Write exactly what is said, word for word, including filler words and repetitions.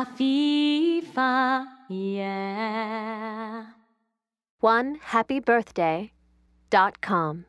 Afeefa, yeah. one happy birthday dot com